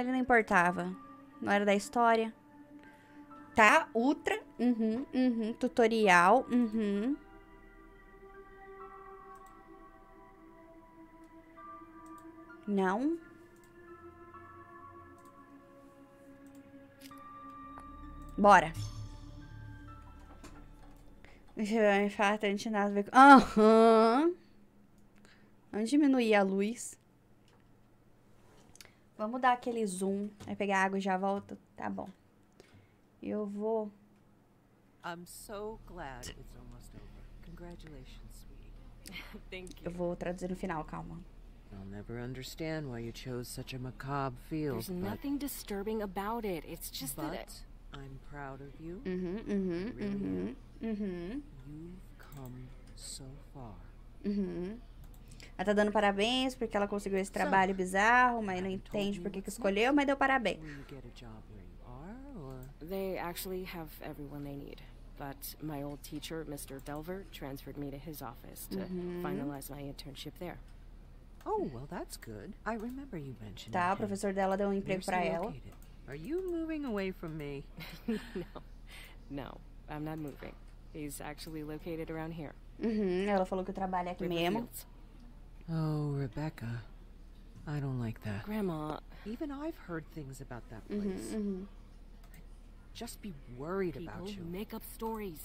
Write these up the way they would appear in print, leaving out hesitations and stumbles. Ele não importava. Não era da história. Tá, ultra. Tutorial. Não. Bora. Deixa eu enxergar, não tinha nada a ver com... Vamos diminuir a luz. Vamos dar aquele zoom. Vai pegar água e já volta? Tá bom. Eu vou... Eu vou traduzir no final, calma. I'll never understand why you chose such a macabre field. There's nothing disturbing about it. It's just that I'm proud of you. You've come so far. Ela tá dando parabéns porque ela conseguiu esse trabalho bizarro, mas não entende por que que escolheu, mas deu parabéns. They actually have everyone they need. But my old teacher, Mr. Delver, transferred me to his office to finalize my internship there. Oh, well, that's good. I remember you mentioned that. Tá, o professor dela deu um emprego para ela. Are you moving away from me? No, I'm not moving. He's actually located around here. Ela falou que eu trabalho aqui mesmo. Oh, Rebecca, I don't like that. Grandma, even I've heard things about that place. I'd just be worried about you. People make up stories.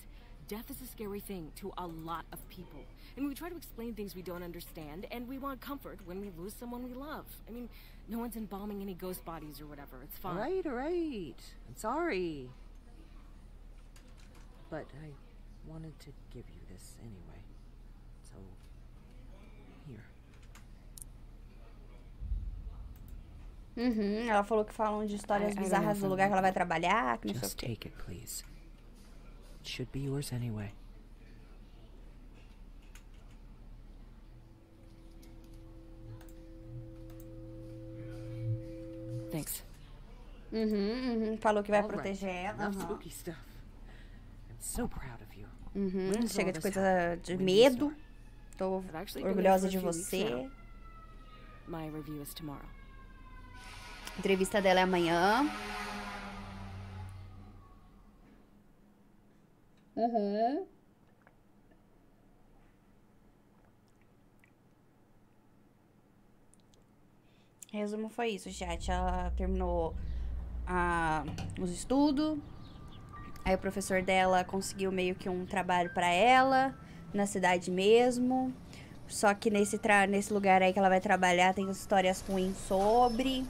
Death is a scary thing to a lot of people. And we try to explain things we don't understand, and we want comfort when we lose someone we love. I mean, no one's embalming any ghost bodies or whatever. It's fine. All right. I'm sorry. But I wanted to give you this anyway. So, here. Ela falou que falam de histórias bizarras do lugar que ela vai trabalhar, que não sei o quê. Just take it, please. It should be yours anyway. Thanks. Falou que vai proteger ela. Chega de coisa de medo. Tô orgulhosa de você. A entrevista dela é amanhã. Resumo foi isso, chat. Ela terminou os estudos. Aí o professor dela conseguiu meio que um trabalho pra ela, na cidade mesmo. Só que nesse lugar aí que ela vai trabalhar tem histórias ruins sobre.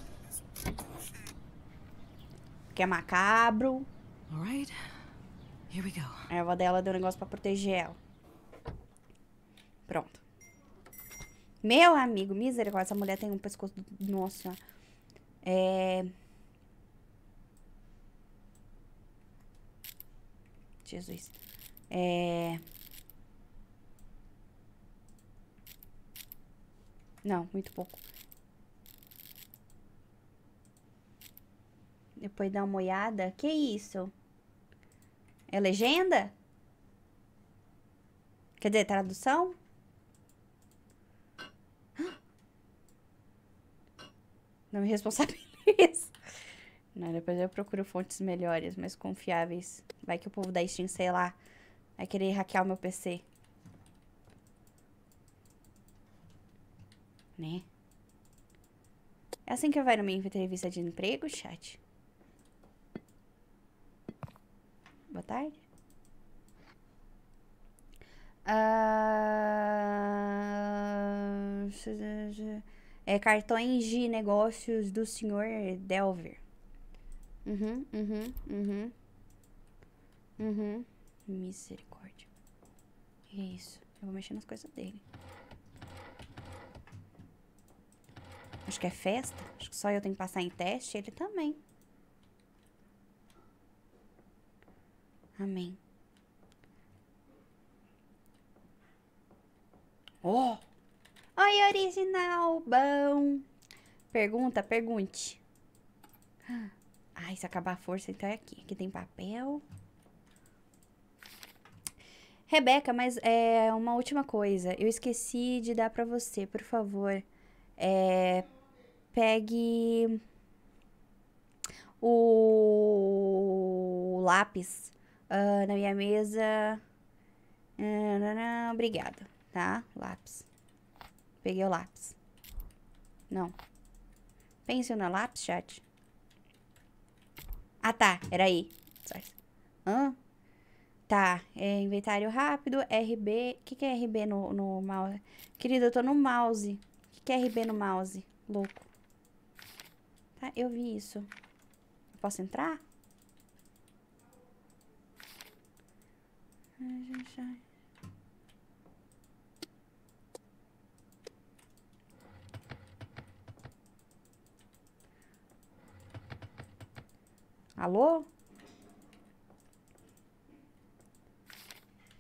Que é macabro. Alright. Here we go. A avó dela deu um negócio pra proteger ela. Pronto. Meu amigo, misericórdia. Essa mulher tem um pescoço... Nossa. Jesus. Não, muito pouco. Depois dá uma olhada. Que isso? É legenda? Quer dizer, tradução? Não me responsabilizo. Não, depois eu procuro fontes melhores, mais confiáveis. Vai que o povo da Steam, sei lá, vai querer hackear o meu PC. Né? É assim que eu vou na minha entrevista de emprego, chat? Boa tarde. Cartões de negócios do senhor Delver. Misericórdia. Que isso? Eu vou mexer nas coisas dele. Acho que é festa. Acho que só eu tenho que passar em teste. Ele também. Amém. Oh! Oi, original! Bom! Pergunte. Ai, se acabar a força, então é aqui. Aqui tem papel. Rebeca, mas é uma última coisa. Eu esqueci de dar pra você, por favor. Pegue... o lápis na minha mesa. Obrigada, tá? Lápis. Peguei o lápis. Não. Pensou na lápis, chat? Ah, tá. Era aí. Hã? Tá. É inventário rápido. RB. O que, que é RB no mouse? Querida, eu tô no mouse. O que, que é RB no mouse? Louco. Tá, eu vi isso. Eu posso entrar? Alô?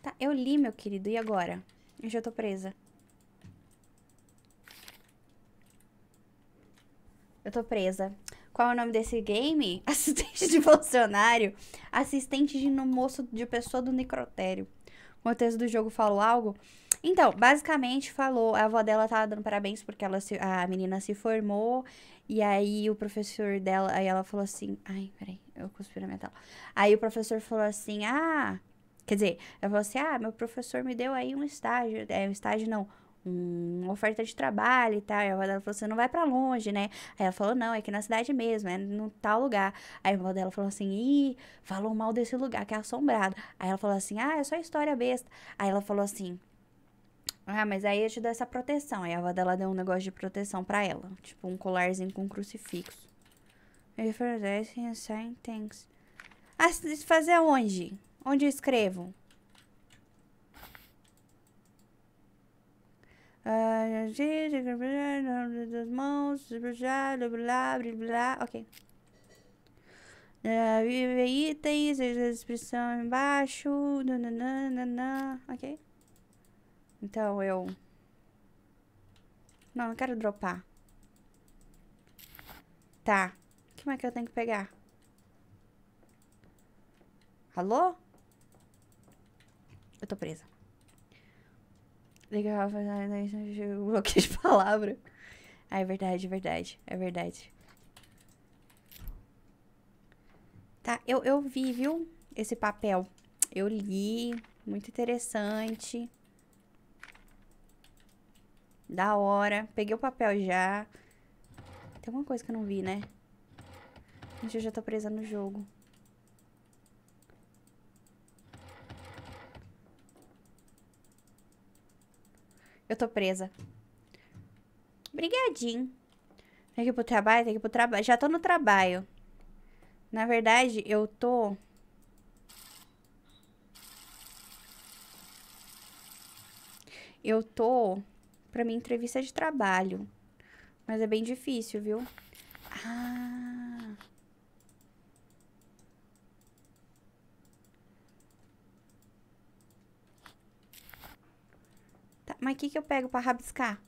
Tá, eu li, meu querido. E agora? Eu já tô presa. Eu tô presa. Qual é o nome desse game? Assistente de funcionário. Assistente de no moço de pessoa do necrotério. O contexto do jogo falou algo? Então, basicamente falou... A avó dela tava dando parabéns porque a menina se formou... E aí o professor dela... Aí ela falou assim... Ai, peraí, eu cuspi na minha tela. Aí o professor falou assim... Ah... Quer dizer, ela falou assim... Ah, meu professor me deu aí um estágio... É, um estágio não... Uma oferta de trabalho e tal. E a avó dela falou assim... Não vai pra longe, né? Aí ela falou... Não, é aqui na cidade mesmo... É no tal lugar... Aí a avó dela falou assim... Ih... Falou mal desse lugar que é assombrado... Aí ela falou assim... Ah, é só história besta... Aí ela falou assim... Ah, mas aí eu te dou essa proteção. Aí a avó dela deu um negócio de proteção pra ela. Tipo, um colarzinho com um crucifixo. Ele falou, thanks. Ah, fazer aonde? Onde eu escrevo? Ok. Vive itens, expressão embaixo. Ok. Então, eu... Não quero dropar. Tá. O que mais que eu tenho que pegar? Alô? Eu tô presa. Legal, bloqueio de palavra. Ah, é verdade, é verdade. É verdade. Tá, eu vi, viu? Esse papel. Eu li. Muito interessante. Da hora. Peguei o papel já. Tem alguma coisa que eu não vi, né? Gente, eu já tô presa no jogo. Eu tô presa. Obrigadinho. Tem que ir pro trabalho, tem que ir pro trabalho. Já tô no trabalho. Na verdade, eu tô... Eu tô... Pra mim, entrevista de trabalho. Mas é bem difícil, viu? Ah. Tá, mas o que que eu pego pra rabiscar?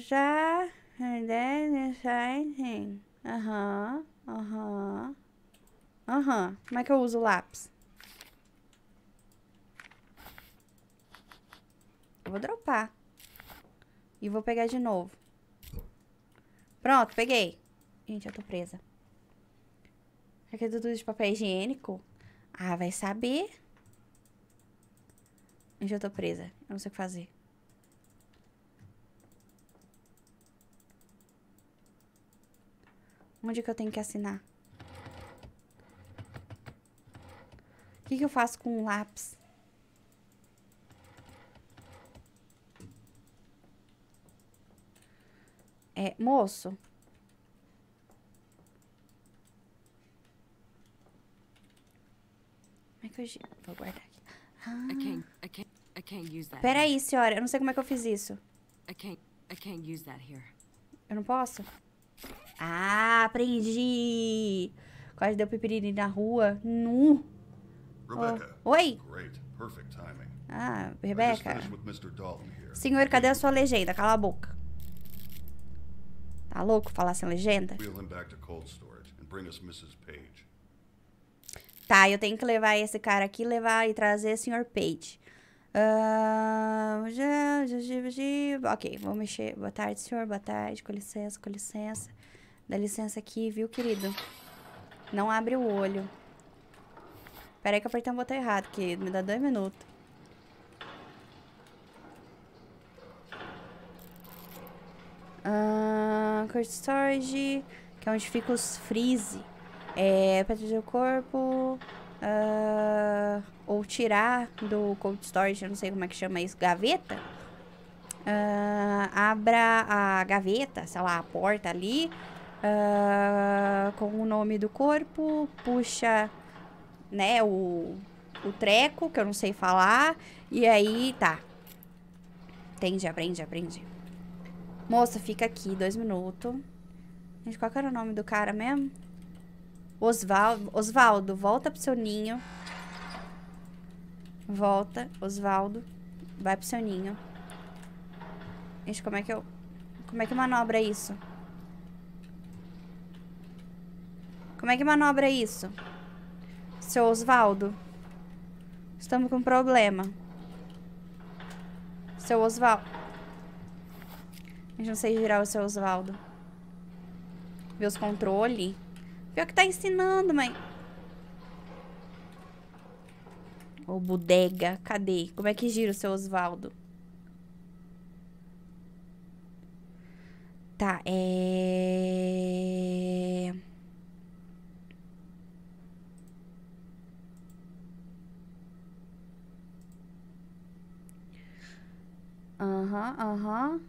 Já, and then shining. Aham. Como é que eu uso o lápis? Eu vou dropar. E vou pegar de novo. Pronto, peguei. Gente, eu tô presa. Aqui é tudo de papel higiênico? Ah, vai saber. Gente, eu tô presa. Eu não sei o que fazer. Onde que eu tenho que assinar? O que que eu faço com um lápis? É, moço. Como é que eu... Vou guardar aqui. Ah. Peraí, senhora. Eu não sei como é que eu fiz isso. Eu não posso? Ah, aprendi! Quase deu pipiriri na rua. Nu! Rebecca, oh. Oi! Great, perfect timing. Ah, Rebecca. Senhor, cadê a sua legenda? Cala a boca. Tá louco falar sem legenda? Tá, eu tenho que levar esse cara aqui, levar e trazer o Sr. Page. Ok, vou mexer. Boa tarde, senhor. Boa tarde. Com licença, com licença. Dá licença aqui, viu, querido? Não abre o olho. Pera aí que eu apertei um botão errado, querido. Me dá 2 minutos. Cold storage, que é onde fica os freeze. É, pra proteger o corpo... ou tirar do cold storage, eu não sei como é que chama isso, gaveta. Abra a gaveta, sei lá, a porta ali, com o nome do corpo, puxa, né, o treco, que eu não sei falar, e aí, tá. Entende, aprende, aprende. Moça, fica aqui, 2 minutos. Gente, qual que era o nome do cara mesmo? Osvaldo, Osvaldo, volta pro seu ninho. Volta, Osvaldo. Vai pro seu ninho. Gente, como é que eu... Como é que manobra isso? Como é que manobra isso? Seu Osvaldo. Estamos com um problema. Seu Osvaldo. Gente, não sei girar o seu Osvaldo. Ver os controles... Pior que tá ensinando, mãe. Ô, bodega. Cadê? Como é que gira o seu Osvaldo? Tá, é... Aham, aham.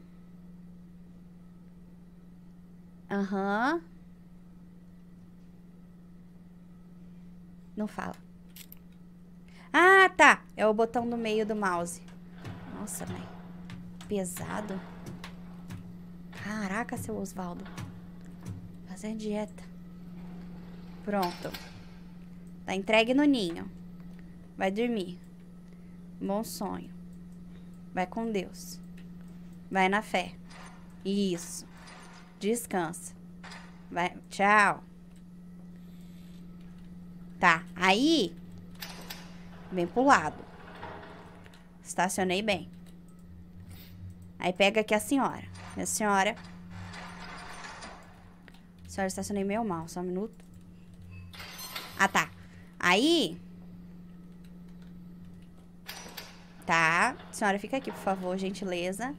Aham. Não fala. Ah, tá. É o botão do meio do mouse. Nossa, mãe. Pesado. Caraca, seu Osvaldo. Fazer dieta. Pronto. Tá entregue no ninho. Vai dormir. Bom sonho. Vai com Deus. Vai na fé. Isso. Descansa. Vai. Tchau. Tá, aí, vem pro lado. Estacionei bem. Aí pega aqui a senhora. Minha senhora. Senhora, estacionei meio mal, só um minuto. Ah, tá. Aí. Tá. Senhora, fica aqui, por favor, gentileza.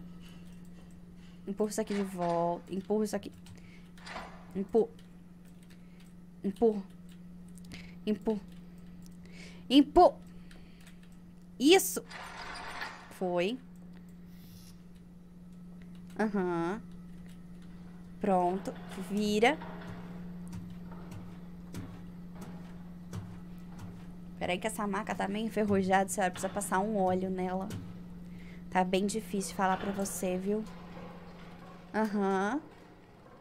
Empurra isso aqui de volta. Empurra isso aqui. Empurra. Empurra. Empurra. Empurra. Isso. Foi. Aham. Pronto. Vira. Peraí que essa maca tá meio enferrujada. Você precisa passar um óleo nela. Tá bem difícil falar pra você, viu? Aham.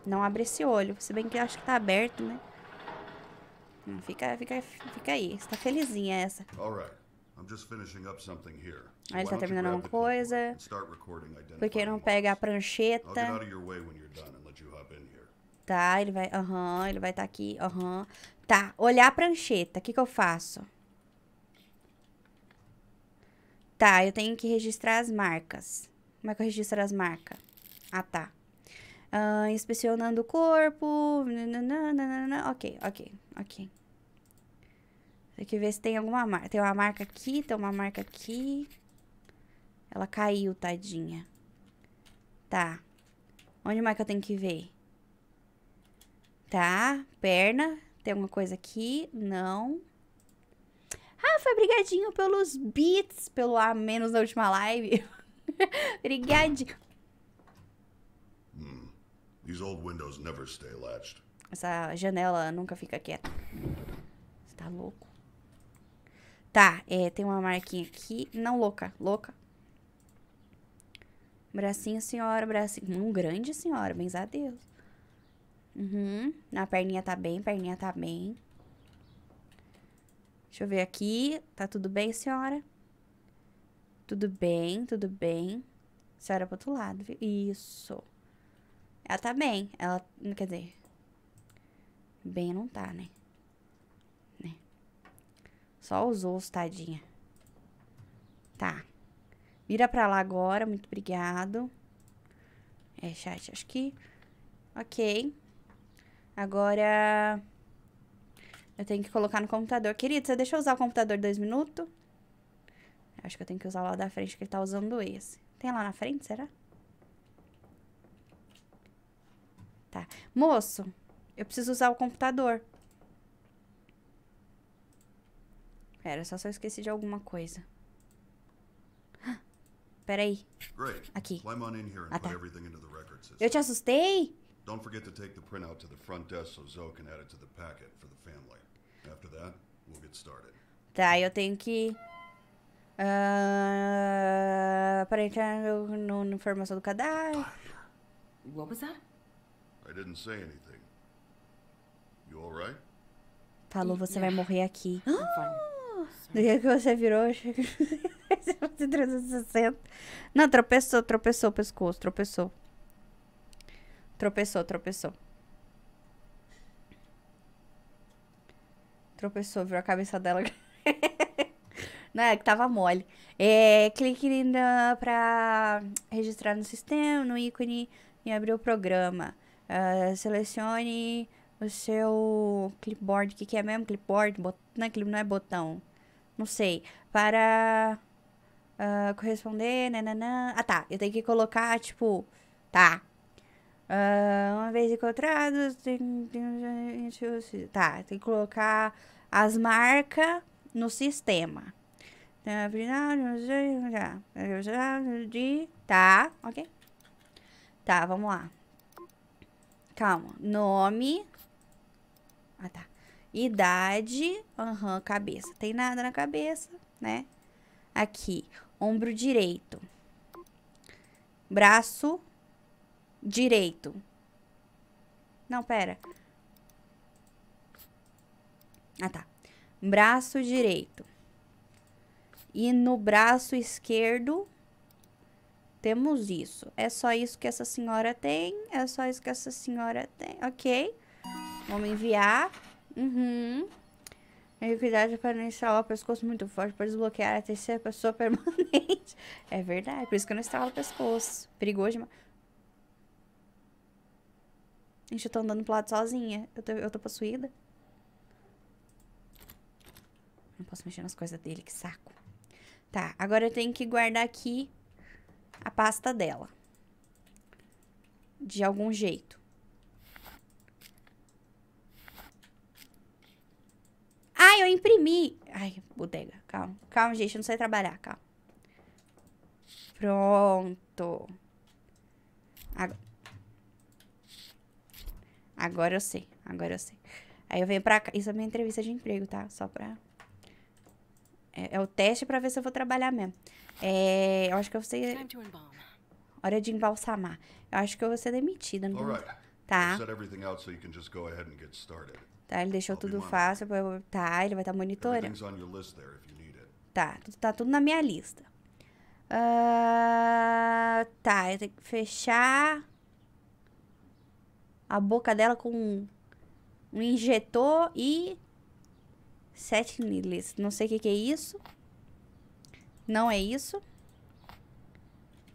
Não abre esse olho. Se bem que eu acho que tá aberto, né? Fica aí. Você tá felizinha essa. Aí ele tá terminando uma coisa. Porque não pega a prancheta. Tá, ele vai... Aham, ele vai estar aqui. Aham. Tá, olhar a prancheta. O que que eu faço? Tá, eu tenho que registrar as marcas. Como é que eu registro as marcas? Ah, tá. Inspecionando o corpo. Nananana. Ok, ok, ok. Tem que ver se tem alguma marca. Tem uma marca aqui, tem uma marca aqui. Ela caiu, tadinha. Tá. Onde mais que eu tenho que ver? Tá, perna. Tem alguma coisa aqui? Não. Rafa, obrigadinho pelos bits. Pelo a menos na última live. Obrigadinho. These old windows never stay latched. Essa janela nunca fica quieta. Você tá louco? Tá, é, tem uma marquinha aqui. Não, louca, louca. Bracinho, senhora, bracinho. Grande, senhora, bens a Deus. Uhum. A perninha tá bem, perninha tá bem. Deixa eu ver aqui. Tá tudo bem, senhora? Tudo bem, tudo bem. Senhora pro outro lado, viu? Isso. Ela tá bem. Ela, quer dizer... Bem não tá, né? Só os ossos, tadinha. Tá. Vira pra lá agora, muito obrigado. É, chat, acho que... Ok. Agora... eu tenho que colocar no computador. Querido, você deixa eu usar o computador 2 minutos? Acho que eu tenho que usar lá da frente, que ele tá usando esse. Tem lá na frente, será? Tá. Moço, eu preciso usar o computador. Pera, só eu esqueci de alguma coisa. Ah, peraí. Aqui. Ah, tá. Eu te assustei? Don't forget to take the printout to the front desk so Zoe can add it to the packet for the family. After that, we'll get started. Tá, eu tenho que... para entrar na informação do cadastro. What was that? I didn't say anything. You all right? Falou, você vai morrer aqui. Do dia que você virou, chega. 360. Não, tropeçou o pescoço, tropeçou. Tropeçou, virou a cabeça dela. Não, é que tava mole. É, clique pra registrar no sistema, no ícone e abrir o programa. Selecione o seu clipboard. O que, que é mesmo? Clipboard? Não é botão. Não sei. Para corresponder. Nananã. Ah, tá. Eu tenho que colocar, tipo... Tá. Uma vez encontrado... Tá. Tem que colocar as marcas no sistema. Tá, ok. Tá, vamos lá. Calma. Nome. Ah, tá. Idade. Aham, cabeça. Tem nada na cabeça, né? Aqui. Ombro direito. Braço direito. Não, pera. Ah, tá. Braço direito. E no braço esquerdo, temos isso. É só isso que essa senhora tem. Ok. Vamos enviar. Uhum. Tenha cuidado para não instalar o pescoço muito forte para desbloquear a terceira pessoa permanente. É verdade. Por isso que eu não instalo o pescoço. Perigoso demais. Gente, eu tô andando pro lado sozinha. Eu tô possuída. Não posso mexer nas coisas dele, que saco. Tá, agora eu tenho que guardar aqui a pasta dela. De algum jeito. Ai, eu imprimi! Ai, bodega, calma. Calma, gente, eu não sei trabalhar, calma. Pronto. Agora eu sei, Aí eu venho pra cá. Isso é minha entrevista de emprego, tá? Só pra... É o teste pra ver se eu vou trabalhar mesmo. É, eu acho que eu vou ser... Hora de embalsamar. Eu acho que eu vou ser demitida. Não vou... Tá. Tá, ele deixou tudo fácil. Tá, ele vai estar monitorando. Tá, tudo na minha lista. Tá, eu tenho que fechar... a boca dela com um injetor e... 7 needles. Não sei o que, que é isso. Não é isso.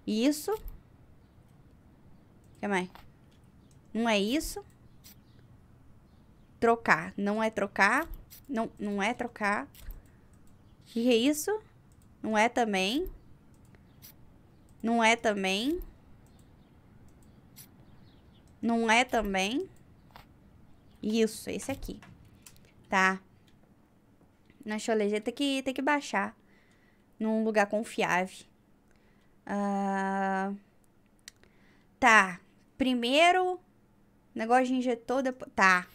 Isso. O que mais? Não é isso. Trocar. Não é trocar. Não é trocar. O que é isso? Não é também. Não é também. Não é também. Isso. Esse aqui. Tá. Na choleira tem que baixar num lugar confiável. Tá. Primeiro, negócio de injetor, depois... Tá.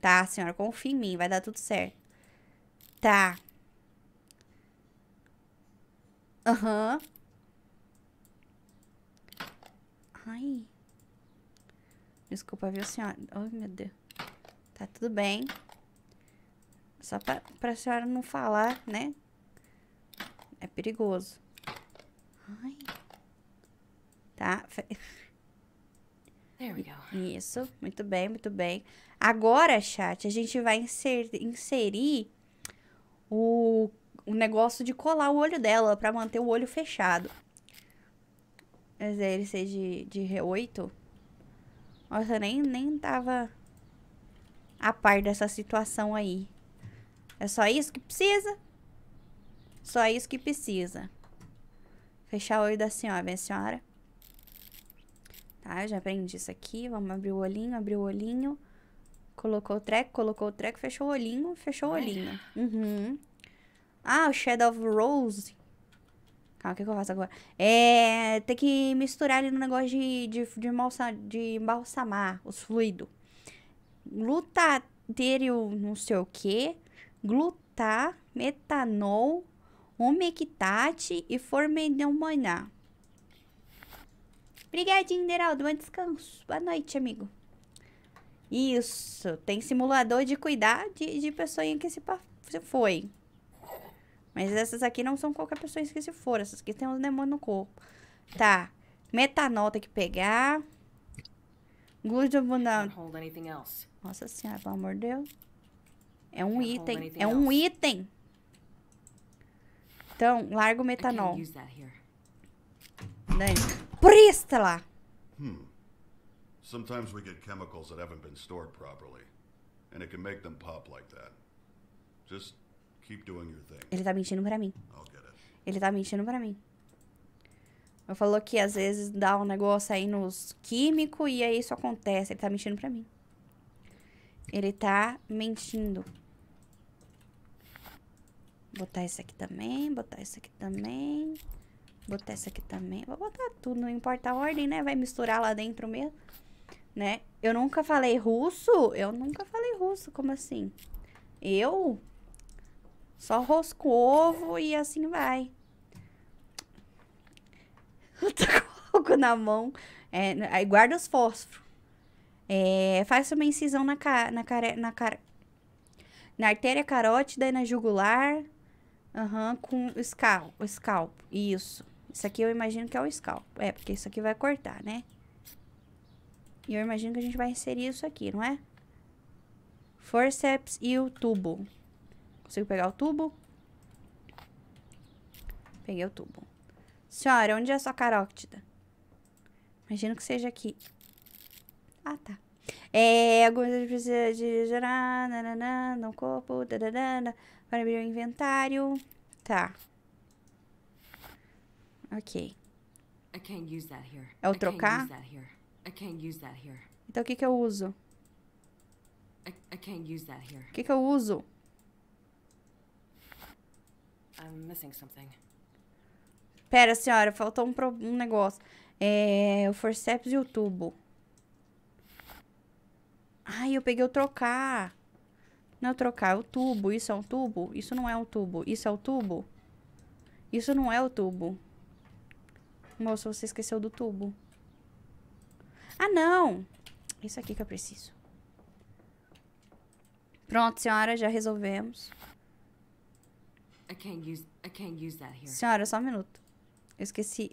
Tá, senhora, confia em mim, vai dar tudo certo. Tá. Aham. Ai. Desculpa, viu, senhora? Ai, meu Deus. Tá tudo bem. Só pra senhora não falar, né? É perigoso. Ai. Tá. Isso. Muito bem, muito bem. Agora, chat, a gente vai inserir o negócio de colar o olho dela pra manter o olho fechado. Mas aí ele seja de R8. Nossa, eu nem tava a par dessa situação aí. É só isso que precisa? Só isso que precisa. Fechar o olho da senhora, minha senhora. Tá, já aprendi isso aqui. Vamos abrir o olhinho, abrir o olhinho. Colocou o treco, fechou o olhinho, fechou o olhinho. Uhum. Ah, o Shadow of Rose. Calma, o que eu faço agora? É, tem que misturar ali no negócio de embalsamar os fluidos. Glutatério não sei o que. Glutá, metanol, umectate e formeneumoná. Obrigadinho, Deraldo. Bom descanso. Boa noite, amigo. Isso. Tem simulador de cuidar de pessoinha que se foi. Mas essas aqui não são qualquer pessoa que se for. Essas aqui tem uns demônios no corpo. Tá. Metanol tem que pegar. Glutamato. Nossa senhora, pelo amor de Deus. É um item. É um item. Então, larga o metanol. Presta lá. Sometimes we get chemicals that haven't been stored properly, and it can make them pop like that. Just keep doing your thing. Ele tá mentindo pra mim. Ele tá mentindo pra mim. Eu falou que às vezes dá um negócio aí nos químicos e aí isso acontece. Ele tá mentindo pra mim. Ele tá mentindo. Botar isso aqui também, botar isso aqui também. Botar isso aqui também. Vou botar tudo, não importa a ordem, né? Vai misturar lá dentro mesmo. Né? Eu nunca falei russo? Eu nunca falei russo, como assim? Eu? Só rosco ovo e assim vai. Eu tô com algo na mão. É, aí guarda os fósforos. É, faz uma incisão na artéria carótida e na jugular. Aham, com o scalpo, isso. Isso aqui eu imagino que é o scalpo. É, porque isso aqui vai cortar, né? E eu imagino que a gente vai inserir isso aqui, não é? Forceps e o tubo. Consigo pegar o tubo? Peguei o tubo. Senhora, onde é a sua carótida? Imagino que seja aqui. Ah, tá. É, algumas vezes precisa de gerar, nananã, no corpo, dadadana, para abrir o inventário. Tá. Ok. É o trocar? Então, o que que eu uso? O que que eu uso? Pera, senhora, faltou um negócio. É, o forceps e o tubo. Ai, eu peguei o trocar. Não é o trocar, é o tubo. Isso é um tubo? Isso não é um tubo. Isso é o tubo? Isso não é o tubo. Moço, você esqueceu do tubo. Ah, não! Isso aqui que eu preciso. Pronto, senhora, já resolvemos. I can't use that here. Senhora, só um minuto. Eu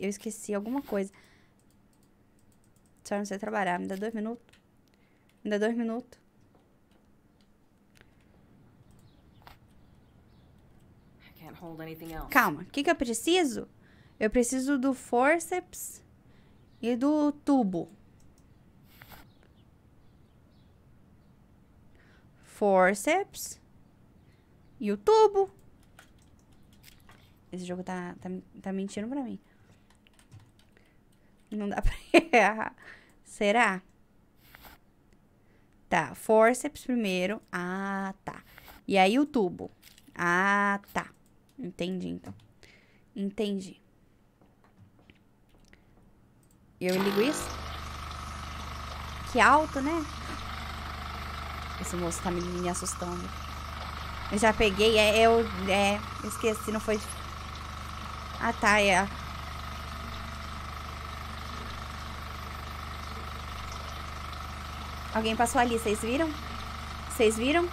esqueci alguma coisa. Senhora, não sei trabalhar. Me dá 2 minutos. Me dá 2 minutos. Calma, o que que eu preciso? Eu preciso do forceps e do tubo. Forceps e o tubo. Esse jogo tá mentindo pra mim. Não dá pra errar. Será? Tá, forceps primeiro. Ah, tá. E aí o tubo. Ah, tá. Entendi, então. Entendi. Eu ligo isso? Que alto, né? Esse moço tá me assustando. Eu já peguei, esqueci, não foi... Ah, tá, é... Alguém passou ali, vocês viram? Vocês viram?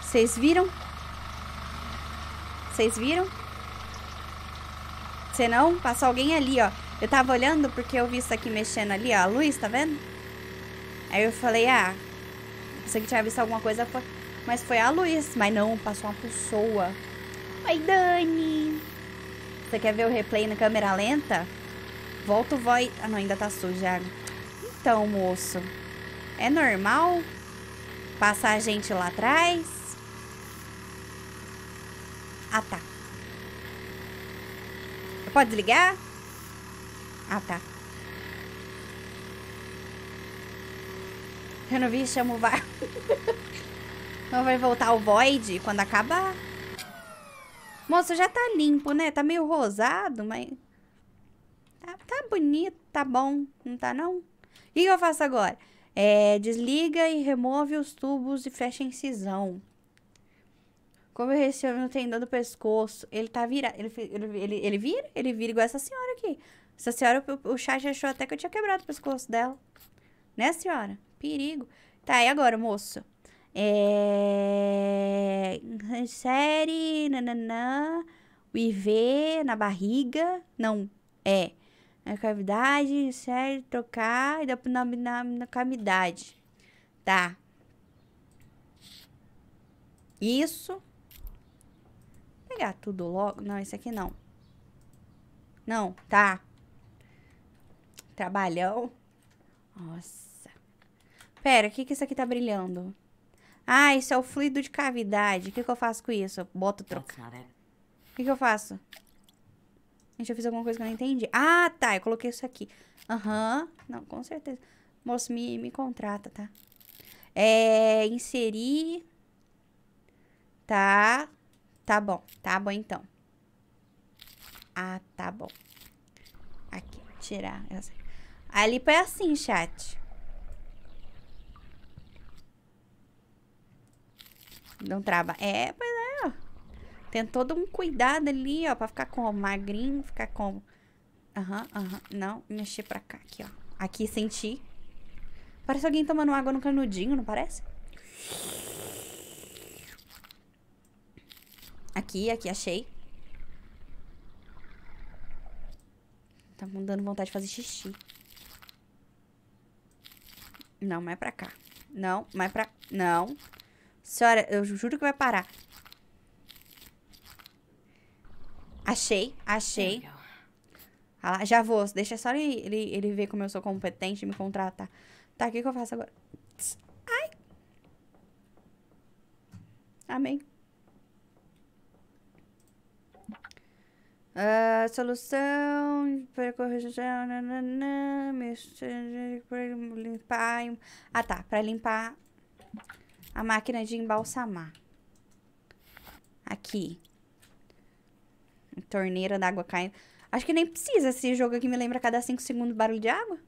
Vocês viram? Vocês viram? Você não? Passou alguém ali, ó. Eu tava olhando porque eu vi isso aqui mexendo ali, ó. A luz, tá vendo? Aí eu falei, ah, se eu tinha visto alguma coisa... Mas foi a luz, mas não, passou uma pessoa. Ai, Dani! Você quer ver o replay na câmera lenta? Volta o voz... Ah, não, ainda tá suja. Então, moço, é normal passar a gente lá atrás? Ah, tá. Pode desligar? Ah, tá. Eu não vi, chama o VAR. Não vai voltar o Void quando acabar. Moço, já tá limpo, né? Tá meio rosado, mas... Tá bonito, tá bom. Não tá, não? O que eu faço agora? Desliga e remove os tubos e fecha a incisão. Como eu recebo, não tem dor do pescoço. Ele tá virado. Ele vira? Ele vira igual essa senhora aqui. Essa senhora, o chat achou até que eu tinha quebrado o pescoço dela. Né, senhora? Perigo. Tá, e agora, moço? Insere, nananã, o IV na barriga. Não, é. Na cavidade, insere, trocar e dá na cavidade. Tá. Isso. Pegar tudo logo. Não, isso aqui não. Não, tá. Trabalhão. Nossa. Pera, o que que isso aqui tá brilhando? Ah, isso é o fluido de cavidade. O que que eu faço com isso? Eu boto troca. O que que eu faço? Gente, eu fiz alguma coisa que eu não entendi. Ah, tá. Eu coloquei isso aqui. Aham. Não, com certeza. Moço, me contrata, tá? Inserir. Tá. Tá bom. Tá bom, então. Ah, tá bom. Aqui, tirar. Ali foi assim, chat. Não trava. É, pois é, ó. Tem todo um cuidado ali, ó. Pra ficar com magrinho, ficar com... Aham. Não, mexer pra cá. Aqui, ó. Aqui, senti. Parece alguém tomando água no canudinho, não parece? Aqui, achei. Tá me dando vontade de fazer xixi. Não, mas é pra cá. Não, mas é pra... Não. Senhora, eu juro que vai parar. Achei. Ah lá, já vou. Deixa só ele ver como eu sou competente e me contratar. Tá, o que que eu faço agora? Ai! Amém. Solução... Para corrigir... Limpar... Ah, tá. Pra limpar... A máquina de embalsamar. Aqui. Torneira da água caindo. Acho que nem precisa. Esse jogo aqui me lembra a cada 5 segundos barulho de água.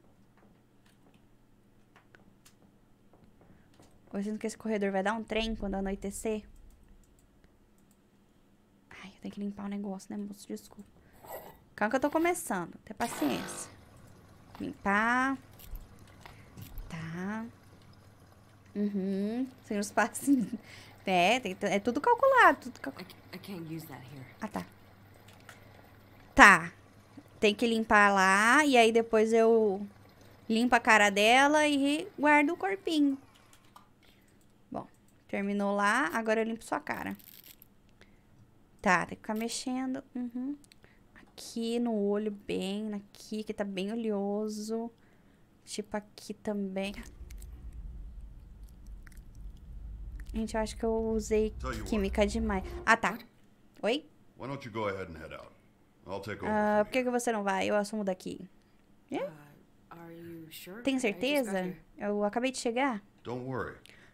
Eu sinto que esse corredor vai dar um trem quando anoitecer. Ai, eu tenho que limpar o negócio, né, moço? Desculpa. Calma que eu tô começando. Tenha paciência. Limpar. Tá. Sem os passos. É tudo calculado. Ah, tá. Tá. Tem que limpar lá. E aí depois eu limpo a cara dela e guardo o corpinho. Bom, terminou lá. Agora eu limpo sua cara. Tá, tem que ficar mexendo. Aqui no olho, bem. Aqui, que tá bem oleoso. Tipo aqui também. Gente, eu acho que eu usei química demais. Ah, tá. Oi? Por que você não vai? Eu assumo daqui. Tem certeza? Eu acabei de chegar.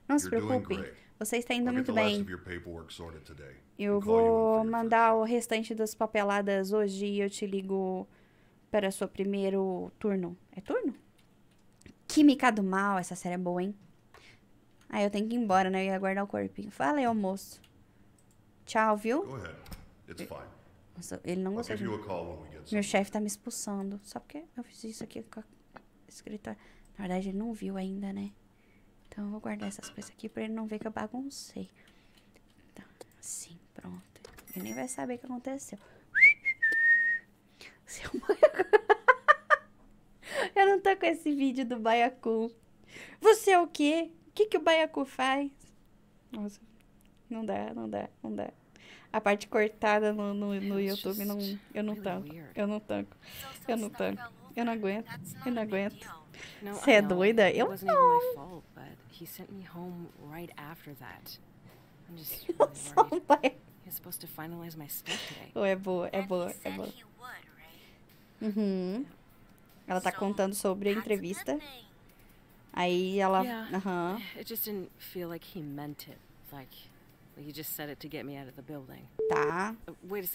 Não se preocupe. Você está indo muito bem. Eu vou mandar o restante das papeladas hoje e eu te ligo para o seu primeiro turno. É turno? Química do mal. Essa série é boa, hein? Ah, eu tenho que ir embora, né? Eu ia guardar o corpinho. Valeu, moço. Tchau, viu? Nossa, ele não gostou de mim. Meu chefe tá me expulsando. Só porque eu fiz isso aqui com a escritora. Na verdade, ele não viu ainda, né? Então, eu vou guardar essas coisas aqui pra ele não ver que eu baguncei. Então, assim, pronto. Ele nem vai saber o que aconteceu. Seu baiacu. Eu não tô com esse vídeo do baiacu. Você é o quê? O que que o baiacu faz? Nossa. Não dá, não dá, não dá. A parte cortada no YouTube, não, eu não tanco. Eu não tanco. Eu não tanco. Eu não aguento. Eu não aguento. Você é doida? Eu não. Eu sou um pai. Oh, é boa, é boa, é boa. Uhum. Ela tá contando sobre a entrevista. Aí ela... Aham. Tá. Ela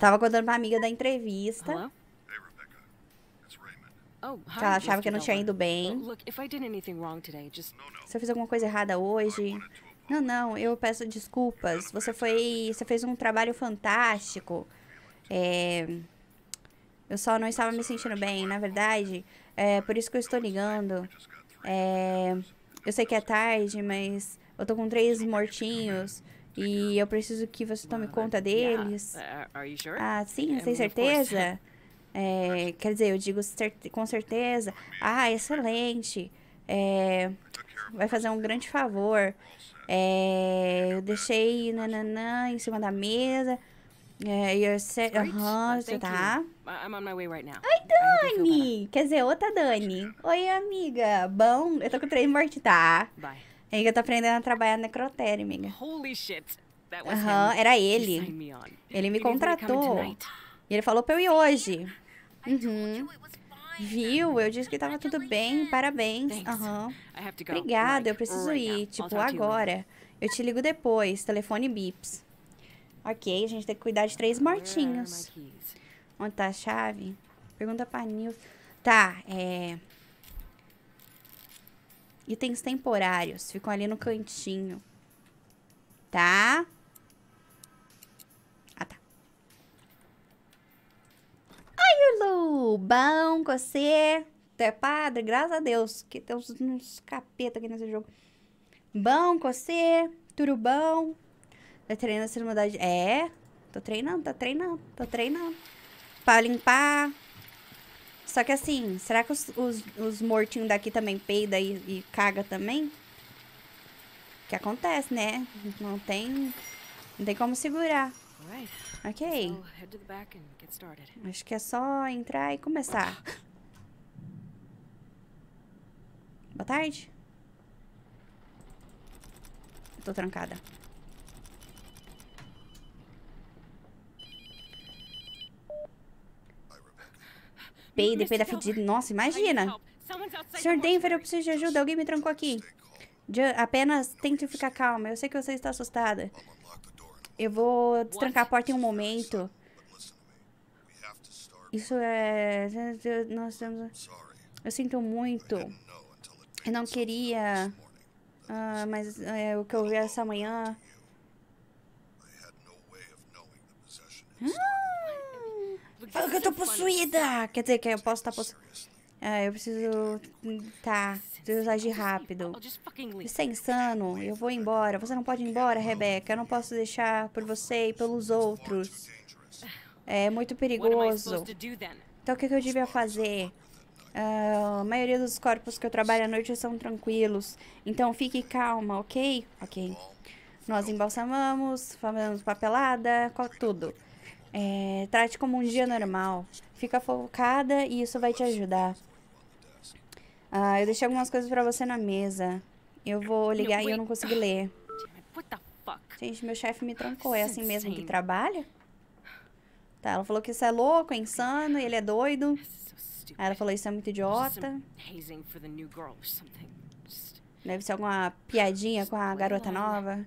tava contando pra amiga da entrevista. Que ela achava que eu não tinha ido bem. Se eu fiz alguma coisa errada hoje... Não, não, eu peço desculpas. Você fez um trabalho fantástico. Eu só não estava me sentindo bem, na verdade. É por isso que eu estou ligando. Eu sei que é tarde, mas eu tô com 3 mortinhos e eu preciso que você tome conta deles. Ah, sim, tem certeza? Quer dizer, eu digo com certeza. Ah, excelente. Vai fazer um grande favor. Eu deixei nananã em cima da mesa. Tá. Oi, Dani! Quer dizer, outra Dani. Oi, amiga. Bom, eu tô com 3 mortes, tá? Aí que eu tô aprendendo a trabalhar na necrotéria, amiga. Aham, era ele. Ele me contratou. E ele falou pra eu ir hoje. Uhum. Viu? Eu disse que tava tudo bem, parabéns. Aham. Obrigada, eu preciso ir, tipo, agora. Eu te ligo depois, telefone bips. Ok, a gente tem que cuidar de 3 mortinhos. Onde tá a chave? Pergunta pra Nil. Tá, Itens temporários, ficam ali no cantinho. Tá? Oi, Lu! Bom com você? Tu é padre? Graças a Deus, que tem uns capeta aqui nesse jogo. Bom com você? Tudo bom? Tá treinando essa irmandade? Tô treinando, tô treinando. Pra limpar. Só que assim, será que os mortinhos daqui também peida e caga também? Que acontece, né? Não tem como segurar. Ok. Acho que é só entrar e começar. Boa tarde. Eu tô trancada. Peida fedido. Nossa, imagina. Sr. Denver, eu preciso de ajuda. Alguém me trancou aqui. Apenas tente ficar calma. Eu sei que você está assustada. Eu vou destrancar a porta em um momento. Isso é... Nós temos... Eu sinto muito. Eu não queria... mas o que eu vi essa manhã... Fala que eu tô possuída! Quer dizer, que eu posso estar possuída. Eu preciso... Tá. Preciso agir rápido. Isso é insano. Eu vou embora. Você não pode ir embora, Rebecca. Eu não posso deixar por você e pelos outros. É muito perigoso. Então, o que eu devia fazer? A maioria dos corpos que eu trabalho à noite são tranquilos. Então, fique calma, ok? Ok. Nós embalsamamos, fazemos papelada, tudo. Trate como um dia normal. Fica focada e isso vai te ajudar. Eu deixei algumas coisas pra você na mesa. Eu vou ligar e eu não consegui ler. Gente, meu chefe me trancou. É assim mesmo que trabalha? Tá, ela falou que isso é louco, é insano, ele é doido. Aí ela falou, isso é muito idiota. Deve ser alguma piadinha com a garota nova.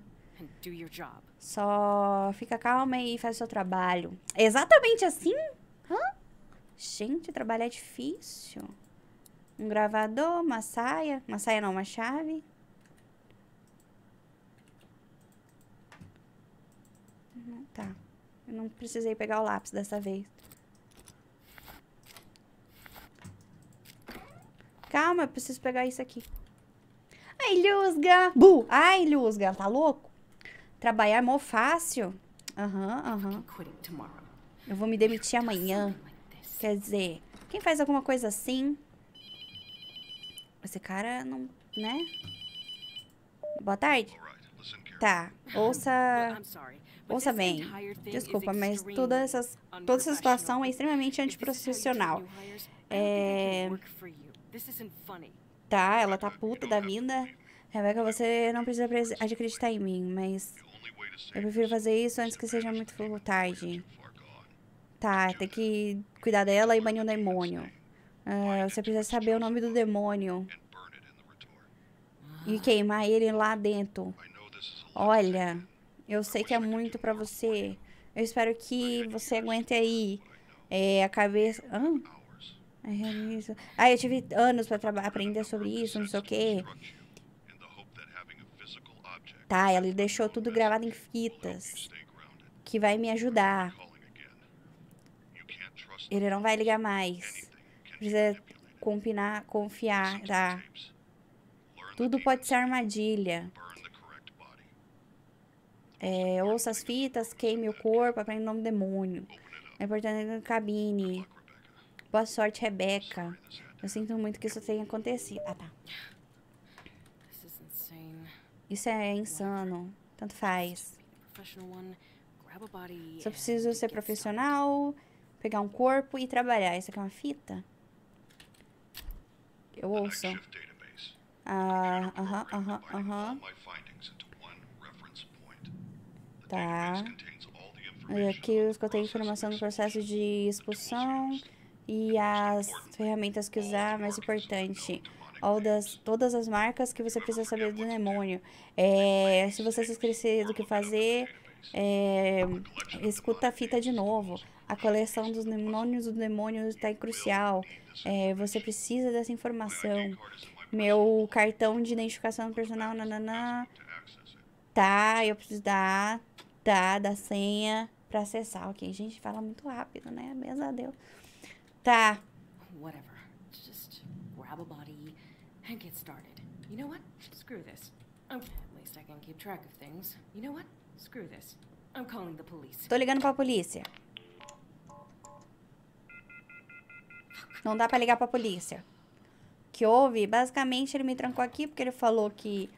Só fica calma e faz o seu trabalho. Exatamente assim? Hã? Gente, trabalhar é difícil. Um gravador, uma saia. Uma saia não, uma chave. Tá. Eu não precisei pegar o lápis dessa vez. Calma, eu preciso pegar isso aqui. Ai, Luzga! Bu! Ai, Luzga, tá louco? Trabalhar é mó fácil. Aham. Eu vou me demitir amanhã. Quer dizer, quem faz alguma coisa assim... Esse cara não... né? Boa tarde. Tá, ouça bem. Desculpa, mas toda essa situação é extremamente antiprofissional. Tá, ela tá puta da vida. Rebeca, você não precisa acreditar em mim, mas eu prefiro fazer isso antes que seja muito tarde. Tá, tem que cuidar dela e banir um demônio. Você precisa saber o nome do demônio e queimar ele lá dentro. Olha, eu sei que é muito pra você. Eu espero que você aguente aí. A cabeça... eu tive anos pra aprender sobre isso, não sei o quê. Tá, ela deixou tudo gravado em fitas, que vai me ajudar. Ele não vai ligar mais. Precisa confiar, tá? Tudo pode ser armadilha. Ouça as fitas, queime o corpo, aprenda o nome do demônio. É importante na cabine. Boa sorte, Rebeca. Eu sinto muito que isso tenha acontecido. Ah, tá. Isso é insano. Tanto faz. Só preciso ser profissional, pegar um corpo e trabalhar. Isso aqui é uma fita? Eu ouço. Tá. E aqui eu escutei a informação do processo de expulsão e as ferramentas que usar, mais importante. Todas as marcas que você precisa saber do demônio. Se você se esquecer do que fazer, escuta a fita de novo. A coleção dos demônios está crucial. Você precisa dessa informação. Meu cartão de identificação personal, nananã. Tá, eu preciso da senha pra acessar. Ok, a gente fala muito rápido, né? Graças a Deus. Tá. Tô ligando pra polícia. Não dá pra ligar pra polícia. Que houve? Basicamente, ele me trancou aqui porque ele falou que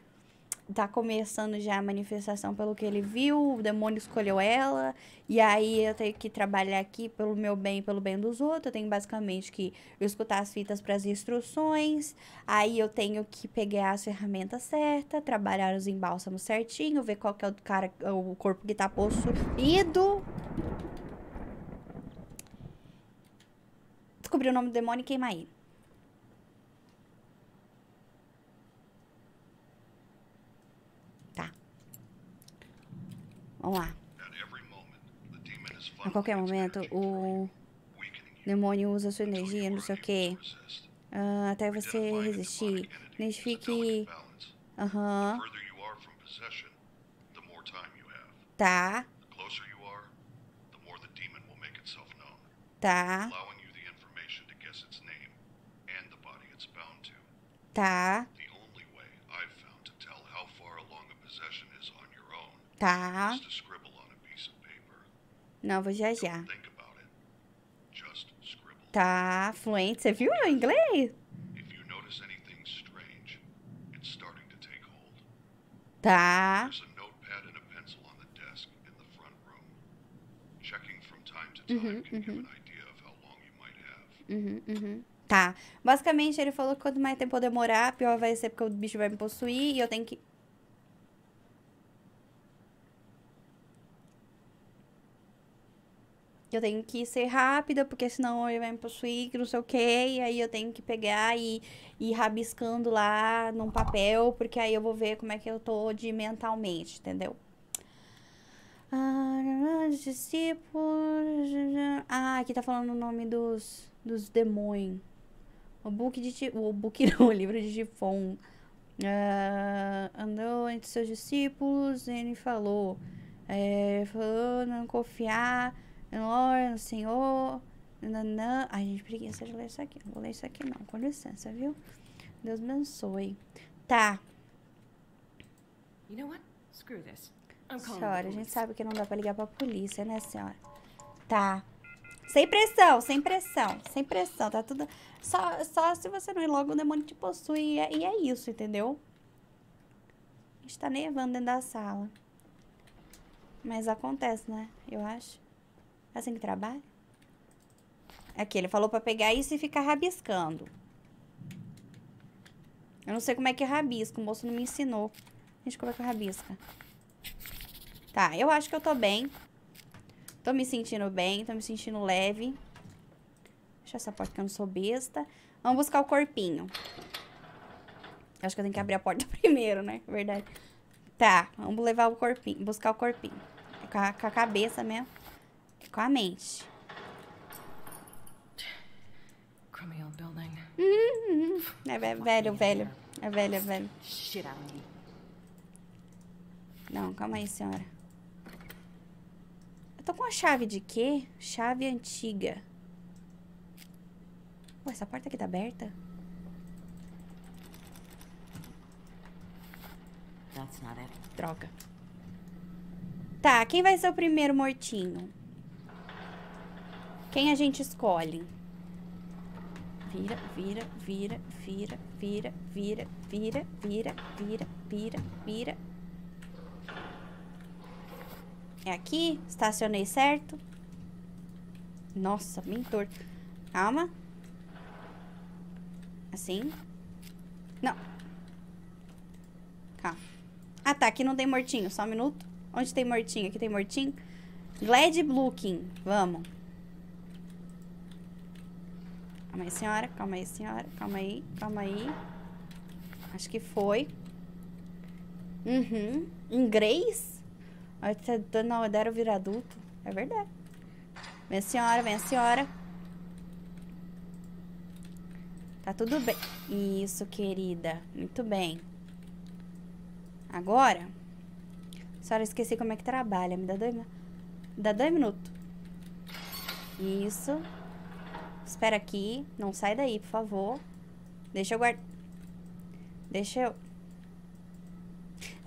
tá começando já a manifestação pelo que ele viu, o demônio escolheu ela, e aí eu tenho que trabalhar aqui pelo meu bem e pelo bem dos outros. Eu tenho basicamente que escutar as fitas para as instruções, aí eu tenho que pegar as ferramentas certas, trabalhar os embálsamos certinho, ver qual que é o cara, o corpo que tá possuído. Descobrir o nome do demônio e queimar ele. Vamos lá. A qualquer momento, o demônio usa sua energia, não sei o que, até você resistir. Identifique... Tá. Tá. Tá. Tá. Não, vou já já. Tá, fluente. Você viu meu inglês? Tá. Tá. Basicamente, ele falou que quanto mais tempo eu demorar, pior vai ser porque o bicho vai me possuir e eu tenho que... Eu tenho que ser rápida, porque senão ele vai me possuir, que não sei o que. E aí eu tenho que pegar e ir rabiscando lá num papel, porque aí eu vou ver como é que eu tô de mentalmente, entendeu? Discípulos... Ah, aqui tá falando o nome dos demônios. O livro de Tifon. Andou entre seus discípulos, ele falou... não confiar... Glória, Senhor. Nanã. Ai, gente, preguiça de ler isso aqui. Não vou ler isso aqui, não. Com licença, viu? Deus abençoe. Tá. Senhora, a gente sabe que não dá pra ligar pra polícia, né, senhora? Tá. Sem pressão, sem pressão. Sem pressão, tá tudo... Só se você não ir logo, o demônio te possui. E é isso, entendeu? Está nevando dentro da sala. Mas acontece, né? Eu acho. É assim que trabalha. Aqui, ele falou pra pegar isso e ficar rabiscando. Eu não sei como é que rabisca. O moço não me ensinou. Gente, como é que rabisca? Tá, eu acho que eu tô bem. Tô me sentindo bem. Tô me sentindo leve. Deixa essa porta que eu não sou besta. Vamos buscar o corpinho. Acho que eu tenho que abrir a porta primeiro, né? Verdade. Tá, vamos levar o corpinho. Buscar o corpinho. Com a cabeça mesmo. Com a mente. É velho. Não, calma aí, senhora. Eu tô com a chave de quê? Chave antiga. Ué, essa porta aqui tá aberta? Droga. Tá, quem vai ser o primeiro mortinho? Quem a gente escolhe? Vira. É aqui? Estacionei certo? Nossa, bem torto. Calma. Assim? Não. Calma. Ah, tá. Aqui não tem mortinho. Só um minuto. Onde tem mortinho? Aqui tem mortinho. Glad Blooking. Vamos. Calma aí, senhora. Calma aí, senhora. Calma aí. Calma aí. Acho que foi. Uhum. Inglês? Até dona Odera vir adulto. É verdade. Vem a senhora, vem a senhora. Tá tudo bem. Isso, querida. Muito bem. Agora. Senhora, esqueci como é que trabalha. Me dá dois minutos. Isso. Espera aqui. Não sai daí, por favor. Deixa eu guardar. Deixa eu...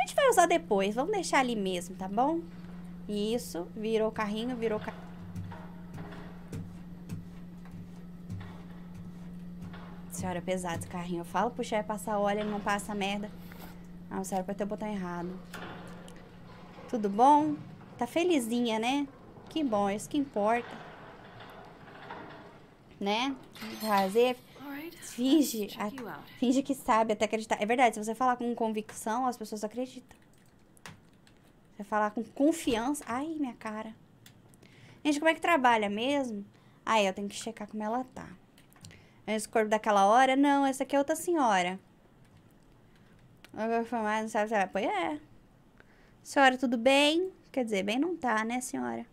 A gente vai usar depois. Vamos deixar ali mesmo, tá bom? Isso. Virou o carrinho, virou o carrinho. Senhora, é pesado esse carrinho. Eu falo pro chefe passar óleo, ele não passa merda. Ah, senhora, pode ter o botão errado. Tudo bom? Tá felizinha, né? Que bom, é isso que importa. Né? Fazer. Finge que sabe até acreditar. É verdade, se você falar com convicção, as pessoas acreditam. Se você falar com confiança. Ai, minha cara. Gente, como é que trabalha mesmo? Aí, eu tenho que checar como ela tá. Esse corpo daquela hora? Não, essa aqui é outra senhora. Não sabe se ela... Pois é. Senhora, tudo bem? Quer dizer, bem não tá, né, senhora?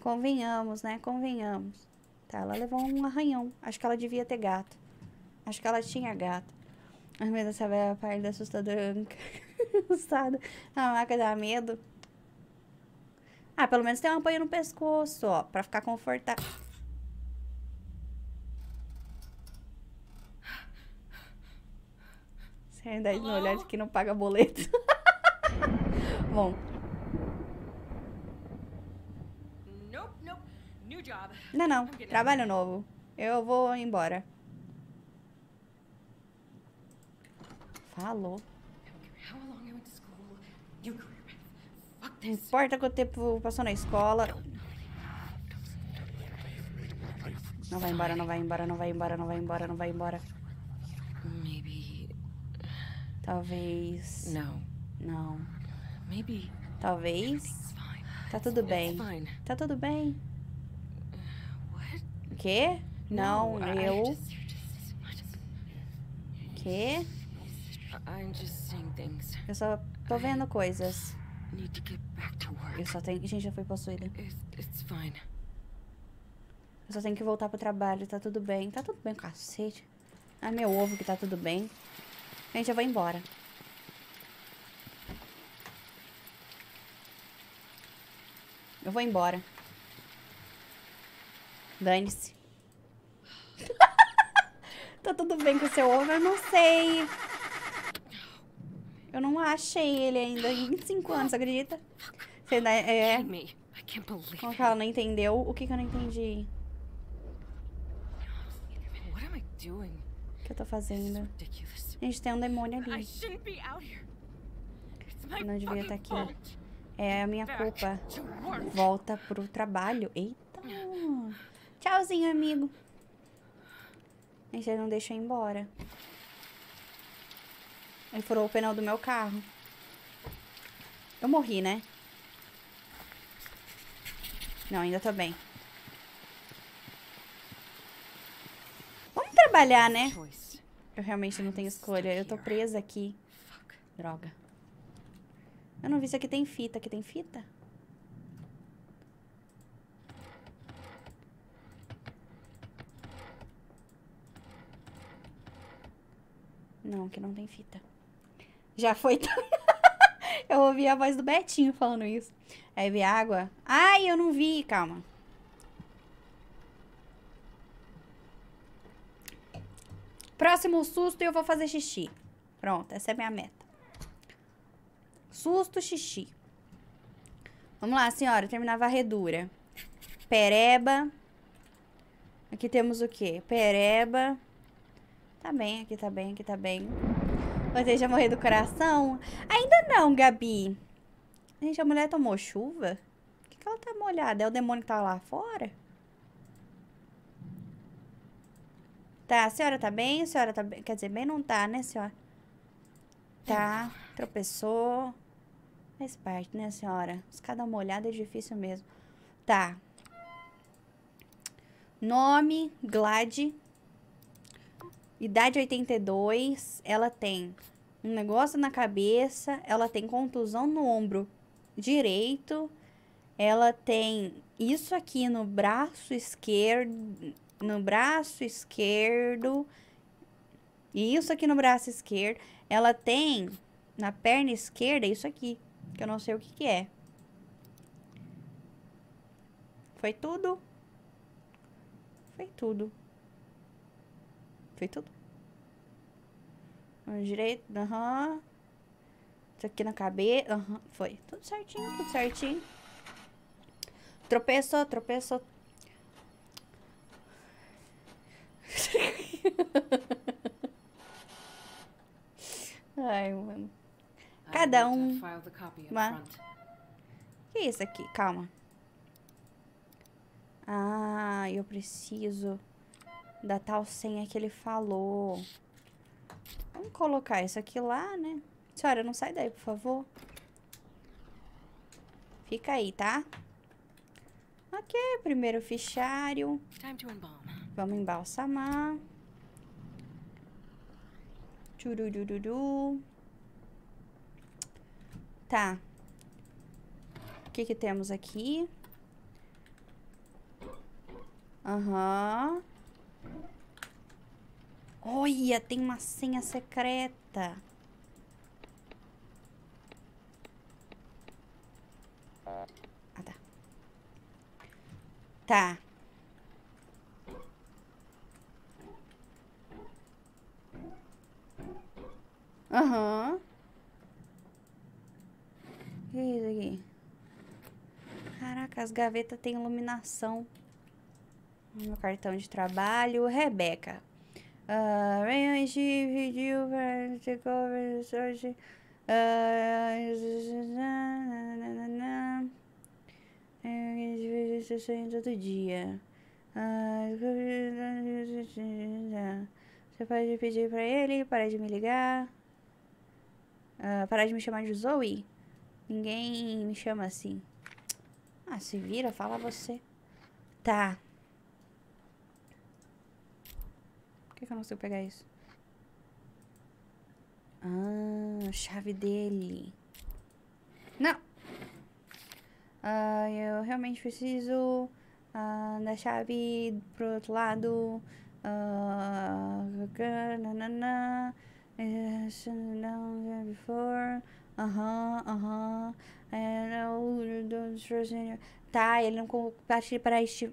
Convenhamos, né? Convenhamos. Tá, ela levou um arranhão. Acho que ela devia ter gato. Acho que ela tinha gato. Ai, meu Deus, sabe a parte da assustadora. Assustada. A marca dá medo. Ah, pelo menos tem um apoio no pescoço, ó. Pra ficar confortável. Você ainda é de não olhar de que não paga boleto. Bom. Não, não. Trabalho novo. Eu vou embora. Falou. Não importa quanto tempo passou na escola. Não vai embora, não vai embora, não vai embora, não vai embora, não vai embora. Talvez... Não. Não. Talvez... Tá tudo bem. Tá tudo bem. O quê? Não, eu... O quê? Eu só tô vendo coisas. Eu só tenho... Gente, já fui possuída. Eu só tenho que voltar pro trabalho. Tá tudo bem. Tá tudo bem, cacete. Ai, meu ovo que tá tudo bem. Gente, eu vou embora. Eu vou embora. Dane-se. Tá tudo bem com o seu ovo? Eu não sei. Eu não achei ele ainda em 25 anos, você acredita? Você ainda é... Como que ela não entendeu? O que eu não entendi? O que eu tô fazendo? Gente, tem um demônio ali. Não devia estar aqui. É a minha culpa. Volta pro trabalho. Eita. Tchauzinho, amigo. A gente não deixa eu ir embora. Ele furou o pneu do meu carro. Eu morri, né? Não, ainda tô bem. Vamos trabalhar, né? Eu realmente não tenho escolha. Eu tô presa aqui. Droga. Eu não vi se aqui tem fita. Aqui tem fita? Não, aqui não tem fita. Já foi... Eu ouvi a voz do Betinho falando isso. Aí vi água. Ai, eu não vi. Calma. Próximo susto e eu vou fazer xixi. Pronto, essa é a minha meta. Susto, xixi. Vamos lá, senhora. Terminar a varredura. Pereba. Aqui temos o quê? Pereba. Tá bem, aqui tá bem, aqui tá bem. Você já morreu do coração? Ainda não, Gabi. Gente, a mulher tomou chuva? Por que ela tá molhada? É o demônio que tá lá fora? Tá, a senhora tá bem? A senhora tá bem? Quer dizer, bem não tá, né, senhora? Tá, tropeçou. Faz parte, né, senhora? Escada molhada é difícil mesmo. Tá. Nome, Glad. Idade 82, ela tem um negócio na cabeça, ela tem contusão no ombro direito, ela tem isso aqui no braço esquerdo, e isso aqui no braço esquerdo, ela tem na perna esquerda isso aqui, que eu não sei o que que é. Foi tudo? Foi tudo. Foi tudo. Direito, aham. Isso aqui na cabeça, aham. Foi. Tudo certinho, tudo certinho. Tropeçou, tropeçou. Ai, mano. Cada um. Uma... O que é isso aqui? Calma. Ah, eu preciso... Da tal senha que ele falou. Vamos colocar isso aqui lá, né? Senhora, não sai daí, por favor. Fica aí, tá? Ok, primeiro fichário. Vamos embalsamar. Tchururururu. Tá. O que que temos aqui? Aham. Uhum. Olha, tem uma senha secreta. Ah, tá. Tá. Aham. O que é isso aqui? Caraca, as gavetas têm iluminação. Meu cartão de trabalho, Rebeca. Todo dia. Você pode pedir pra ele parar de me ligar. Parar de me chamar de Zoe. Ninguém me chama assim. Ah, se vira, fala você. Tá. Por que eu não sei pegar isso? Ah, chave dele. Não! Ah, eu realmente preciso da chave pro outro lado. Tá, ele não compartilha para este...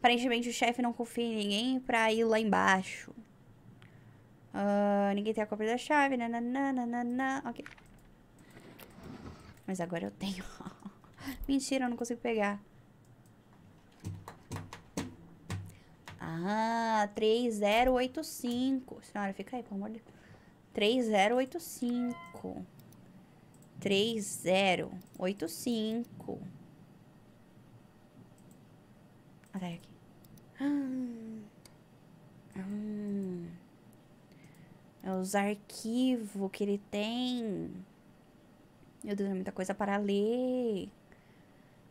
Aparentemente o chefe não confia em ninguém pra ir lá embaixo. Ninguém tem a cópia da chave. Nananana. Ok. Mas agora eu tenho. Mentira, eu não consigo pegar. Ah, 3085. Senhora, fica aí, pelo amor de Deus. 3085. 3085. Até aqui. É os arquivos que ele tem. Meu Deus, é muita coisa para ler.